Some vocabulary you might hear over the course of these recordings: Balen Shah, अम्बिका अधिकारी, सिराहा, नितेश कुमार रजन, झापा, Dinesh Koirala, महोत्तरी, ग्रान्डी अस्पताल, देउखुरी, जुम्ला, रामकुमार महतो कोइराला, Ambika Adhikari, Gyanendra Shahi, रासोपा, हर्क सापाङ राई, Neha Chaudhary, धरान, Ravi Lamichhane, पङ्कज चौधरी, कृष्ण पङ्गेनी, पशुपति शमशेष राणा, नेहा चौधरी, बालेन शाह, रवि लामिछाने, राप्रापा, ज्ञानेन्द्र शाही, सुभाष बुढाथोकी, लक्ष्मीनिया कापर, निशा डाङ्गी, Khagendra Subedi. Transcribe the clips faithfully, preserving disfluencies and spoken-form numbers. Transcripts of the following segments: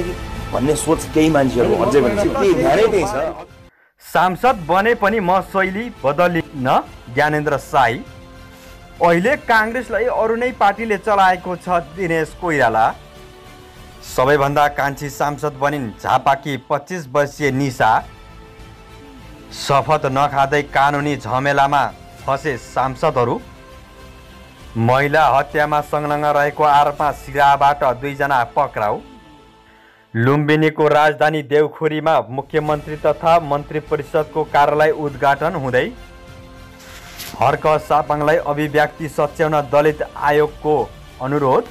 बन्छ कि भन्ने सोच केही मान्छेहरु अझै पनि त्यही धेरै नै छ। सांसद बने पनि म शैली बदलिन ज्ञानेन्द्र शाही। अहिले कांग्रेसलाई अरु नै पार्टीले चलाएको छ दिनेश कोइराला। सबैभन्दा कान्छी सांसद बनिन् झापाकी पच्चीस वर्षीय निशा। शपथ नखादै कानुनी झमेलामा फसे सांसदहरू। महिला हत्यामा संलग्न रहेको आरोपमा सिराबाट दुईजना पक्राउ। लुम्बिनीको राजधानी देउखुरीमा मुख्यमन्त्री तथा मन्त्री परिषदको कार्यालय उद्घाटन हुँदै। हर्क सापाङलाई अभिव्यक्ति सच्याउन दलित आयोगको अनुरोध।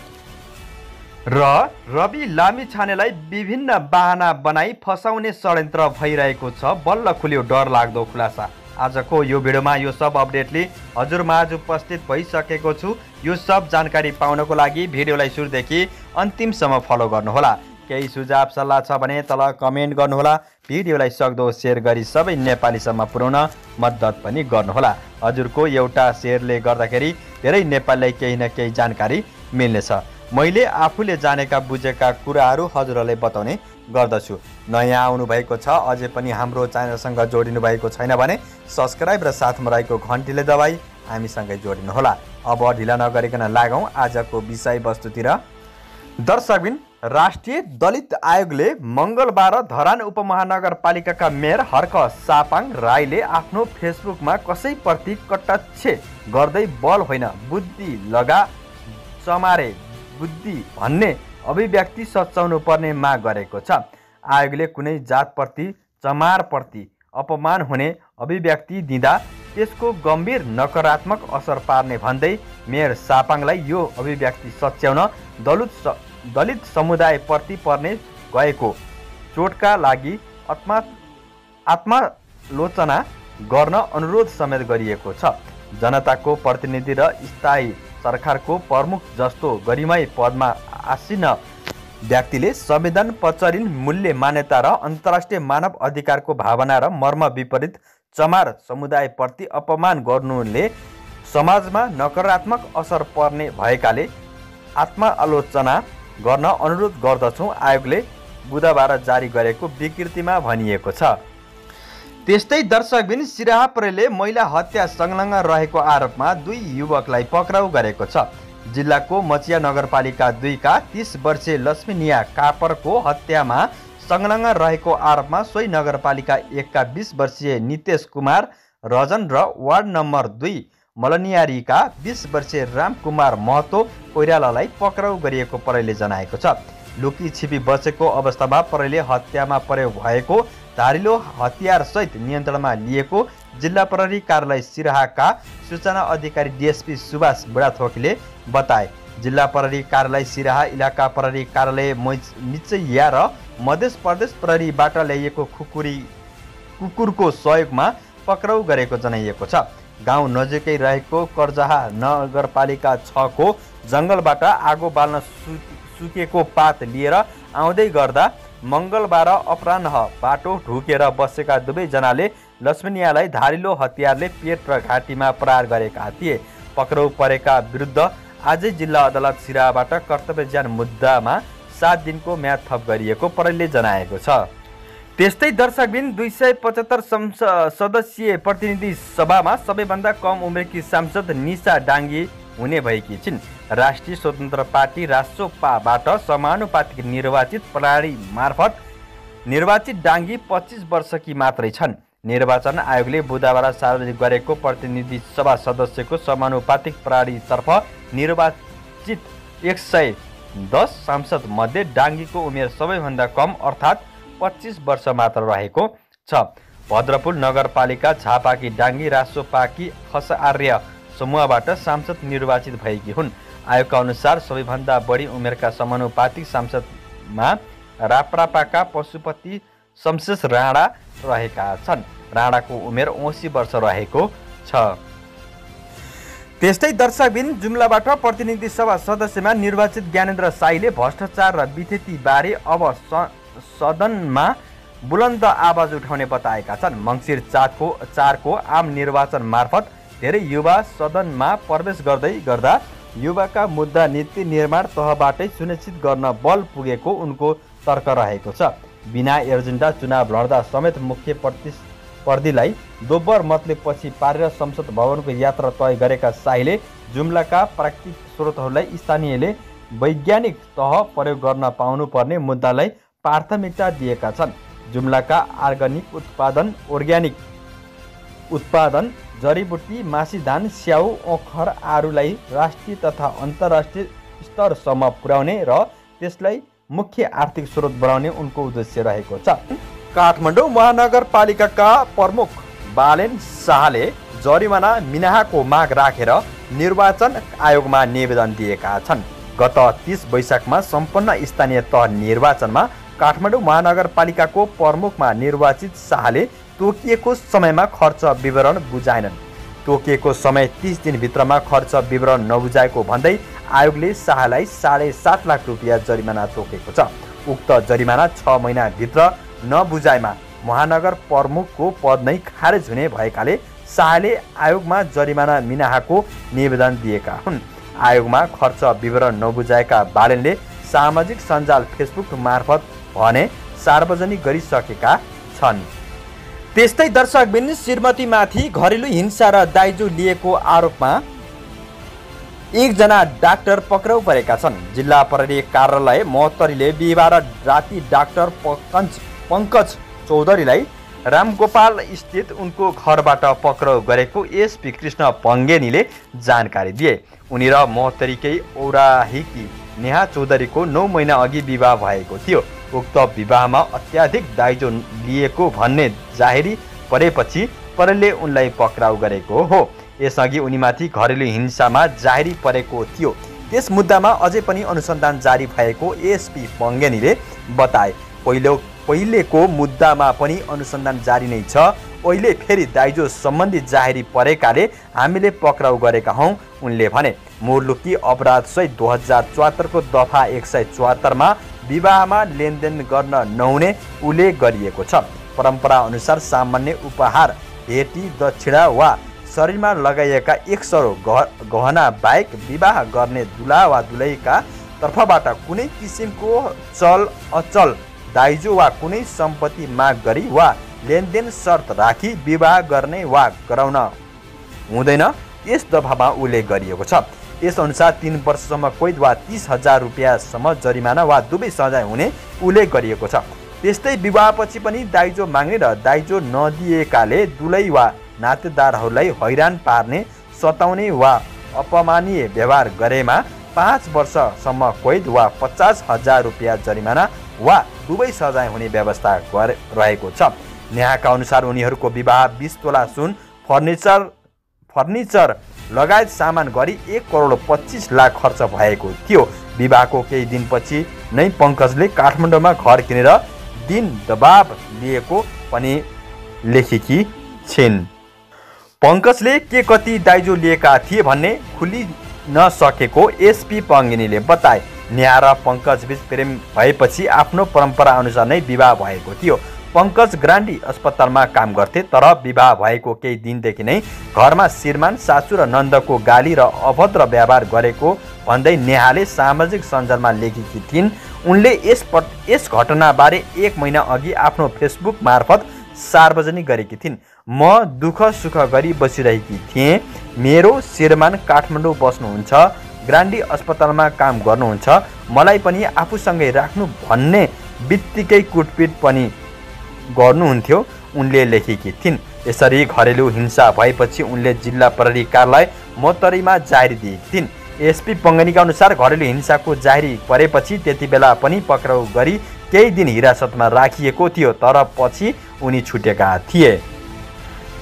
र रवि लामिछानेलाई विभिन्न बाहना बनाई फसाउने षड्यन्त्र भइरहेको छ। बल्ल खुल्यो डरलाग्दो खुलासा। आजको यो भिडियोमा यो सब अपडेटले हजुरमा आज उपस्थित भइसकेको छु। यो सब जानकारी पाउनको लागि भिडियोलाई सुरुदेखि अन्तिमसम्म फलो गर्नुहोला। केही सुझाव सल्लाह छ भने तल कमेन्ट गर्नुहोला। भिडियोलाई सक्दो सेयर गरी सबै नेपालीसम्म पुर्याउन मद्दत पनि गर्नुहोला। हजुरको एउटा सेयरले गर्दाखेरि धेरै नेपालीलाई केही न केही जानकारी मिल्नेछ। मैले आफूले जानेका बुझेका कुराहरू हजुरहरूले बताउने गर्दछु। नयाँ आउनु भएको छ अझै पनि हाम्रो च्यानलसँग जोडिनु भएको छैन भने सब्सक्राइब र साथमा रहेको घन्टीले दबाई हामीसँगै जोडिनुहोला। अब ढिला नगरिकन लागौँ आजको विषयवस्तुतिर। दर्शकबिन, राष्ट्रिय दलित आयोगले मङ्गलबार धरान उपमहानगरपालिकाका मेयर हर्क सापाङ राईले आफ्नो फेसबुकमा कसैप्रति कटाक्ष गर्दै बल होइन बुद्धि लगा चमारे बुद्धि भन्ने अभिव्यक्ति सच्याउनु पर्ने माग गरेको छ। आयोगले कुनै जातप्रति चमारप्रति अपमान हुने अभिव्यक्ति दिँदा त्यसको गम्भीर नकारात्मक असर पार्ने भन्दै मेयर सापाङलाई यो अभिव्यक्ति सच्याउन दलित दलित समुदायप्रति पर्ने गएको चोटका लागि आत्मा आत्मालोचना गर्न अनुरोध समेत गरिएको छ। जनताको प्रतिनिधि र स्थायी सरकारको प्रमुख जस्तो गरिमाई पदमा आसीन व्यक्तिले संविधान पचरिन मूल्य मान्यता र अन्तर्राष्ट्रिय मानव अधिकारको भावना र मर्म विपरीत चमार समुदायप्रति अपमान गर्नुले समाजमा नकारात्मक असर पर्ने भएकाले आत्मालोचना गर्न अनुरोध गर्दछौँ, आयोगले बुधबार जारी गरेको विज्ञप्तिमा भनिएको छ। त्यस्तै दर्शकबिन, सिराहाप्रले महिला हत्या संलग्न रहेको आरोपमा दुई युवकलाई पक्राउ गरेको छ। जिल्लाको मचिया नगरपालिका दुईका तीस वर्षीय लक्ष्मीनिया कापरको हत्यामा संलग्न रहेको आरोपमा सोही नगरपालिका एकका बीस वर्षीय नितेश कुमार रजन र वार्ड नम्बर दुई मलनियारीका बीस वर्षीय रामकुमार महतो कोइरालालाई पक्राउ गरिएको प्रहरीले जनाएको छ। लुकी छिपी बसेको अवस्थामा प्रहरीले हत्यामा प्रयोग भएको धारिलो हतियारसहित नियन्त्रणमा लिएको जिल्ला प्रहरी कार्यालय सिराहाका सूचना अधिकारी डिएसपी सुभाष बुढाथोकीले बताए। जिल्ला प्रहरी कार्यालय सिराहा इलाका प्रहरी कार्यालय मिचैया र मध्य प्रदेश प्रहरीबाट ल्याइएको खुकुरी कुकुरको सहयोगमा पक्राउ गरेको जनाइएको छ। गाउँ नजिकै रहेको कर्जाहा नगरपालिका छ को जङ्गलबाट आगो बाल्न सु सुकेको पात लिएर आउँदै गर्दा मङ्गलबार अपराह्न बाटो ढुकेर बसेका दुवैजनाले लक्ष्मीनियालाई धारिलो हतियारले पेट र घाँटीमा प्रहार गरेका थिए। पक्राउ परेका विरुद्ध आजै जिल्ला अदालत सिराहाबाट कर्तव्यज्ञान मुद्दामा सात दिनको म्याद थप गरिएको प्रहरीले जनाएको छ। त्यस्तै दर्शकबिन, दुई सय पचहत्तर सदस्यीय प्रतिनिधि सभामा सबैभन्दा कम उमेरकी सांसद निशा डाङ्गी हुने भएकी छिन्। राष्ट्रिय स्वतन्त्र पार्टी रासोपाबाट समानुपातिक निर्वाचित प्रणाली मार्फत निर्वाचित डाङ्गी पच्चिस वर्षकी मात्रै छन्। निर्वाचन आयोगले बुधबार सार्वजनिक गरेको प्रतिनिधि सभा सदस्यको समानुपातिक प्रणालीतर्फ निर्वाचित एक सय दस सांसद मध्ये डाङ्गीको उमेर सबैभन्दा कम अर्थात् पच्चिस वर्ष मात्र रहेको छ। भद्रपुर नगरपालिका झापाकी डाङ्गी रासोपाकी खस आर्य समूहबाट सांसद निर्वाचित भएकी हुन्। आयोगका अनुसार सबैभन्दा बढी उमेरका समानुपातिक सांसदमा राप्रापाका पशुपति शमशेष राणा रहेका छन्। राणाको उमेर असी वर्ष रहेको छ। त्यस्तै दर्शकबिन, जुम्लाबाट प्रतिनिधि सभा सदस्यमा निर्वाचित ज्ञानेन्द्र शाहीले भ्रष्टाचार र विधेयकबारे अब सदनमा बुलन्द आवाज उठाउने बताएका छन्। मङ्सिर चारको चारको आम निर्वाचन मार्फत धेरै युवा सदनमा प्रवेश गर्दै गर्दा युवाका मुद्दा नीति निर्माण तहबाटै सुनिश्चित गर्न बल पुगेको उनको तर्क रहेको छ। बिना एजेन्डा चुनाव लड्दा समेत मुख्य प्रतिस्पर्धीलाई दोब्बर मतले पछि पारेर संसद भवनको यात्रा तय गरेका शाहीले जुम्लाका प्राकृतिक स्रोतहरूलाई स्थानीयले वैज्ञानिक तह प्रयोग गर्न पाउनुपर्ने मुद्दालाई प्राथमिकता दिएका छन्। जुम्लाका अर्ग्यानिक उत्पादन अर्ग्यानिक उत्पादन जडीबुटी, मासी धान, स्याउ, ओखर आरुलाई राष्ट्रिय तथा अन्तर्राष्ट्रिय स्तरसम्म पुर्याउने र त्यसलाई मुख्य आर्थिक स्रोत बनाउने उनको उद्देश्य रहेको छ। काठमाडौँ महानगरपालिकाका प्रमुख बालेन शाहले जरिमाना मिनाहाको माग राखेर निर्वाचन आयोगमा निवेदन दिएका छन्। गत तीस वैशाखमा सम्पन्न स्थानीय तह निर्वाचनमा काठमाडौँ महानगरपालिकाको प्रमुखमा निर्वाचित शाहले तोकिएको समयमा खर्च विवरण बुझाएनन्। तोकिएको समय तीस दिनभित्रमा खर्च विवरण नबुझाएको भन्दै आयोगले शाहलाई साढे सात लाख रुपियाँ जरिमाना तोकेको छ। उक्त जरिमाना छ महिनाभित्र नबुझाएमा महानगर प्रमुखको पद नै खारेज हुने भएकाले शाहले आयोगमा जरिमाना मिनाहाको निवेदन दिएका हुन्। आयोगमा खर्च विवरण नबुझाएका बालेनले सामाजिक सञ्जाल फेसबुक मार्फत भने सार्वजनिक गरिसकेका छन्। त्यस्तै दर्शकबिन श्रीमतीमाथि घरेलु हिंसा र दाइजो लिएको आरोपमा एकजना डाक्टर पक्राउ परेका छन्। जिल्ला प्रहरी कार्यालय महोत्तरीले बिहिबार राति डाक्टर पङ्कज पङ्कज चौधरीलाई रामगोपाल स्थित उनको घरबाट पक्राउ गरेको एसपी कृष्ण पङ्गेनीले जानकारी दिए। उनी र महोत्तरीकै औराहीकी नेहा चौधरीको नौ महिना अघि विवाह भएको थियो। उक्त विवाहमा अत्याधिक दाइजो लिएको भन्ने जाहेरी परेपछि प्रहरीले उनलाई पक्राउ गरेको हो। यसअघि उनीमाथि घरेलु हिंसामा जाहेरी परेको थियो। त्यस मुद्दामा अझै पनि अनुसन्धान जारी भएको एसपी पङ्गेनीले बताए। पहिलो पहिलेको मुद्दामा पनि अनुसन्धान जारी नै छ। अहिले फेरि दाइजो सम्बन्धी जाहेरी परेकाले हामीले पक्राउ गरेका हौँ, उनले भने। मुर्लुकी अपराधसहित दुई हजार चौहत्तरको दफा एक सय चौहत्तरमा विवाहमा लेनदेन गर्न नहुने उल्लेख गरिएको छ। परम्पराअनुसार सामान्य उपहार, भेटी, दक्षिणा वा शरीरमा लगाइएका एक सरो गह गहना बाहेक विवाह गर्ने दुला वा दुलहीका तर्फबाट कुनै किसिमको चल अचल दाइजो वा कुनै सम्पत्ति माग गरी वा लेनदेन शर्त राखी विवाह गर्ने वा गराउन हुँदैन, यस दफामा उल्लेख गरिएको छ। यसअनुसार तीन वर्षसम्म कैद वा तीस हजार रुपियाँसम्म जरिमाना वा दुवै सजाय हुने उल्लेख गरिएको छ। त्यस्तै विवाहपछि पनि दाइजो माग्ने र दाइजो नदिएकाले दुलै वा नातेदारहरूलाई हैरान पार्ने, सताउने वा अपमानीय व्यवहार गरेमा पाँच वर्षसम्म कैद वा पचास हजार रुपियाँ जरिमाना वा दुवै सजाय हुने व्यवस्था गरे रहेको छ। नेहाका अनुसार उनीहरूको विवाह बीस तोला सुन, फर्निचर फर्निचर लगायत सामान गरी एक करोड पच्चिस लाख खर्च भएको थियो। विवाहको केही दिनपछि नै पङ्कजले काठमाडौँमा घर किनेर दिन दबाब लिएको पनि लेखेकी छिन्। पङ्कजले के कति दाइजो लिएका थिए भन्ने खुली नसकेको एसपी पङ्गिनीले बताए। नेहा र पङ्कज बीच प्रेम भएपछि आफ्नो परम्परा अनुसार नै विवाह भएको थियो। पङ्कज ग्रान्डी अस्पतालमा काम गर्थे, तर विवाह भएको केही दिनदेखि नै घरमा श्रीमान, सासू र नन्दको गाली र अभद्र व्यवहार गरेको भन्दै नेहाले सामाजिक सञ्जालमा लेखेकी थिइन्। उनले यस यस घटनाबारे एक महिना अघि आफ्नो फेसबुक मार्फत सार्वजनिक गरेकी थिइन्। म दुःख सुख गरी बसिरहेकी थिएँ। मेरो श्रीमान काठमाडौँ बस्नुहुन्छ, ग्रान्डी अस्पतालमा काम गर्नुहुन्छ, मलाई पनि आफूसँगै राख्नु भन्ने बित्तिकै कुटपिट पनि गर्नुहुन्थ्यो, उनले लेखेकी थिइन्। यसरी घरेलु हिंसा भएपछि उनले जिल्ला प्रहरी कार्यालय महोत्तरीमा जाहेरी दिएकी थिइन्। एसपी पङ्गनीका अनुसार घरेलु हिंसाको जाहेरी परेपछि त्यति बेला पनि पक्राउ गरी केही दिन हिरासतमा राखिएको थियो, तर पछि उनी छुटेका थिए।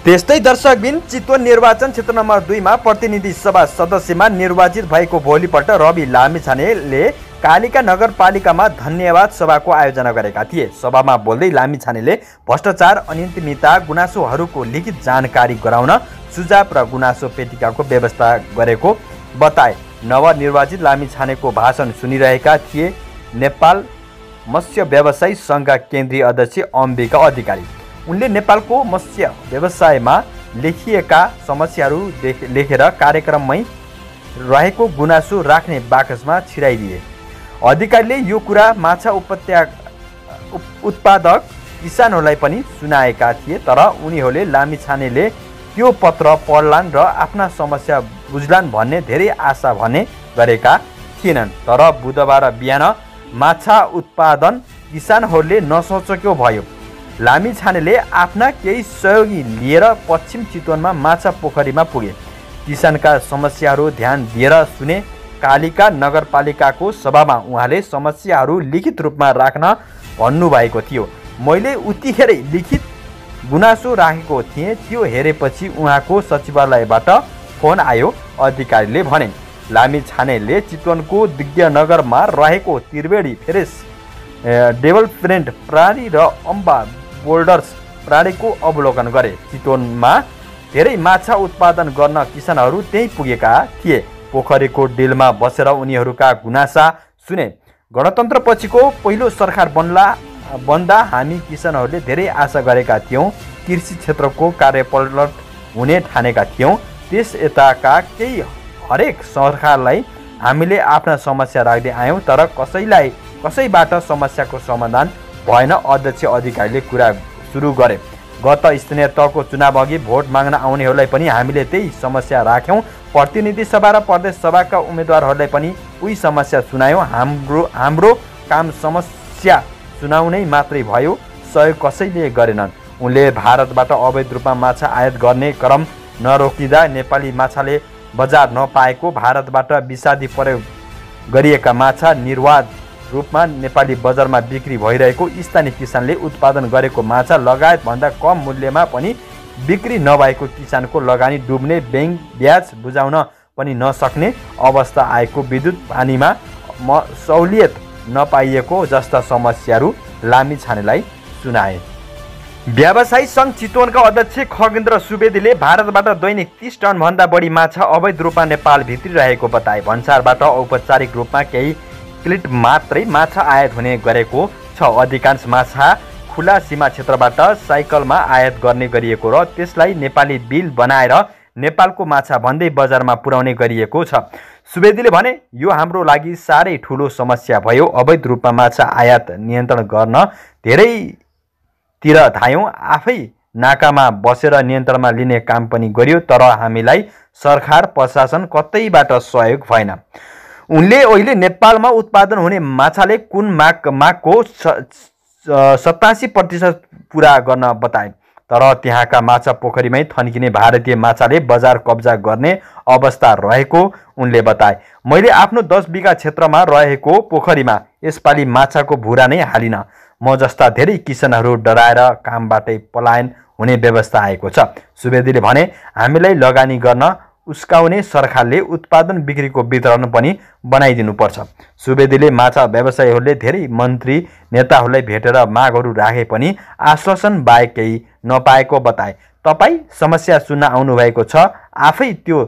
त्यस्तै दर्शकबिन चितवन निर्वाचन क्षेत्र नम्बर दुईमा प्रतिनिधि सभा सदस्यमा निर्वाचित भएको भोलिपल्ट रवि लामिछानेले कालिका नगरपालिकामा धन्यवाद सभाको आयोजना गरेका थिए। सभामा बोल्दै लामिछानेले भ्रष्टाचार, अनियमितता, गुनासोहरूको लिखित जानकारी गराउन सुझाव र गुनासो पेटिकाको व्यवस्था गरेको बताए। नवनिर्वाचित लामिछानेको भाषण सुनिरहेका थिए नेपाल मत्स्य व्यवसायी सङ्घका केन्द्रीय अध्यक्ष अम्बिका अधिकारी। उनले नेपालको मत्स्य व्यवसायमा लेखिएका समस्याहरू लेखेर कार्यक्रममै रहेको गुनासो राख्ने बाकसमा छिराइदिए। अधिकारीले यो कुरा माछा उपत्या उत्पादक किसानहरूलाई पनि सुनाएका थिए। तर उनीहरूले लामिछानेले त्यो पत्र पढ्लान् र आफ्ना समस्या बुझ्लान् भन्ने धेरै आशा भने गरेका थिएनन्। तर बुधबार बिहान माछा उत्पादन किसानहरूले नसोचेको भयो। लामिछानेले आफ्ना केही सहयोगी लिएर पश्चिम चितवनमा माछा पोखरीमा पुगे। किसानका समस्याहरू ध्यान दिएर सुने। कालिका नगरपालिकाको सभामा उहाँले समस्याहरू लिखित रूपमा राख्न भन्नुभएको थियो। मैले उतिखेरै लिखित गुनासो राखेको थिएँ। त्यो हेरेपछि उहाँको सचिवालयबाट फोन आयो। अधिकारीले भने लामिछानेले चितवनको दिव्यनगरमा रहेको त्रिवेणी फेरेस डेभलपमेन्ट प्राणी र अम्बा बोल्डर्स प्राणीको अवलोकन गरे। चितवनमा धेरै माछा उत्पादन गर्न किसानहरू त्यही पुगेका थिए। पोखरीको डेलमा बसेर उनीहरूका गुनासा सुने। गणतन्त्रपछिको पहिलो सरकार बन्ला बन्दा हामी किसानहरूले धेरै आशा गरेका थियौँ। कृषि क्षेत्रको कार्यपलट हुने ठानेका थियौँ। त्यस यताका केही हरेक सरकारलाई हामीले आफ्ना समस्या राख्दै आयौँ। तर कसैलाई कसैबाट समस्याको समाधान भएन। अध्यक्ष अधिकारीले कुरा सुरु गरे। गत स्थानीय तहको चुनाव अघि भोट माग्न आउनेहरूलाई पनि हामीले त्यही समस्या राख्यौँ। प्रतिनिधि सभा र प्रदेश सभाका उम्मेदवारहरूलाई पनि उही समस्या सुनायौँ। हाम्रो हाम्रो काम समस्या सुनाउनै मात्रै भयो। सहयोग कसैले गरेनन्। उनले भारतबाट अवैध रूपमा माछा आयात गर्ने क्रम नरोकिँदा नेपाली माछाले बजार नपाएको, भारतबाट विषादी प्रयोग गरिएका माछा निर्वाध रूपमा नेपाली बजारमा बिक्री भइरहेको, स्थानीय किसानले उत्पादन गरेको माछा लगायतभन्दा कम मूल्यमा पनि बिक्री नभएको, किसानको लगानी डुब्ने, ब्याङ्क ब्याज बुझाउन पनि नसक्ने अवस्था आएको, विद्युत पानीमा म सहुलियत नपाइएको जस्ता समस्याहरू लामिछानेलाई सुनाए। व्यवसायी सङ्घ चितवनका अध्यक्ष खगेन्द्र सुवेदीले भारतबाट दैनिक तीस टनभन्दा बढी माछा अवैध रूपमा नेपाल भित्री रहेको बताए। भन्सारबाट औपचारिक रूपमा केही क्लिट मात्रै माछा आयात हुने गरेको छ। अधिकांश माछा खुला सीमा क्षेत्रबाट साइकलमा आयात गर्ने गरिएको र त्यसलाई नेपाली बिल बनाएर नेपालको माछा भन्दै बजारमा पुर्याउने गरिएको छ। सुवेदीले भने यो हाम्रो लागि साह्रै ठुलो समस्या भयो। अवैध रूपमा माछा आयात नियन्त्रण गर्न धेरैतिर धायौँ। आफै नाकामा बसेर नियन्त्रणमा लिने काम पनि गरियो। तर हामीलाई सरकार प्रशासन कतैबाट सहयोग भएन। उनले अहिले नेपालमा उत्पादन हुने माछाले कुन माग मागको सतासी प्रतिशत पुरा गर्न बताए। तर त्यहाँका माछा पोखरीमै थन्किने भारतीय माछाले बजार कब्जा गर्ने अवस्था रहेको उनले बताए। मैले आफ्नो दस बिघा क्षेत्रमा रहेको पोखरीमा यसपालि माछाको भुरा नै हालिन। म जस्ता धेरै किसानहरू डराएर कामबाटै पलायन हुने व्यवस्था आएको छ। सुवेदीले भने हामीलाई लगानी गर्न उस्काउने सरकारले उत्पादन बिक्रीको वितरण पनि बनाइदिनुपर्छ। सुवेदीले माछा व्यवसायीहरूले धेरै मन्त्री नेताहरूलाई भेटेर मागहरू राखे पनि आश्वासन बाहेक केही नपाएको बताए। तपाईँ समस्या सुन्न आउनुभएको छ, आफै त्यो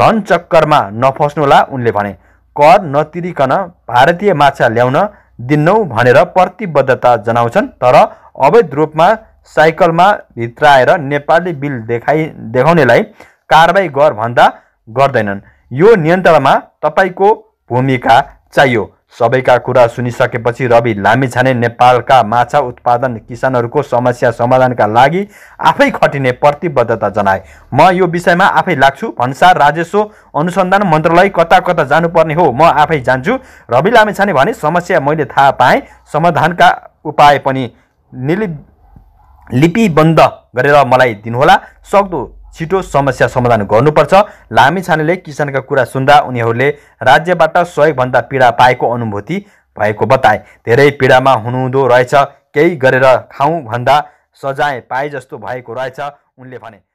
धन चक्करमा नफस्नुहोला उनले भने। कर नतिरिकन भारतीय माछा ल्याउन दिन्नौ भनेर प्रतिबद्धता जनाउँछन्। तर अवैध रूपमा साइकलमा भित्राएर नेपाली बिल देखाइ देखाउनेलाई कारबाही गर भन्दा गर्दैनन्। यो नियन्त्रणमा तपाईँको भूमिका चाहियो। सबैका कुरा सुनिसकेपछि रवि लामिछाने नेपालका माछा उत्पादन किसानहरूको समस्या समाधानका लागि आफै खटिने प्रतिबद्धता जनाए। म यो विषयमा आफै लाग्छु। भन्सार राजस्व अनुसन्धान मन्त्रालय कता कता जानुपर्ने हो, म आफै जान्छु। रवि लामिछाने भने समस्या मैले थाहा पाएँ, समाधानका उपाय पनि लिपिबद्ध गरेर मलाई दिनुहोला। सक्दो छिटो समस्या समाधान गर्नुपर्छ। लामिछानेले किसानका कुरा सुन्दा उनीहरूले राज्यबाट सहयोगभन्दा पीडा पाएको अनुभूति भएको बताए। धेरै पीडामा हुनुहुँदो रहेछ, केही गरेर खाउँ भन्दा सजाय पाए जस्तो भएको रहेछ उनले भने।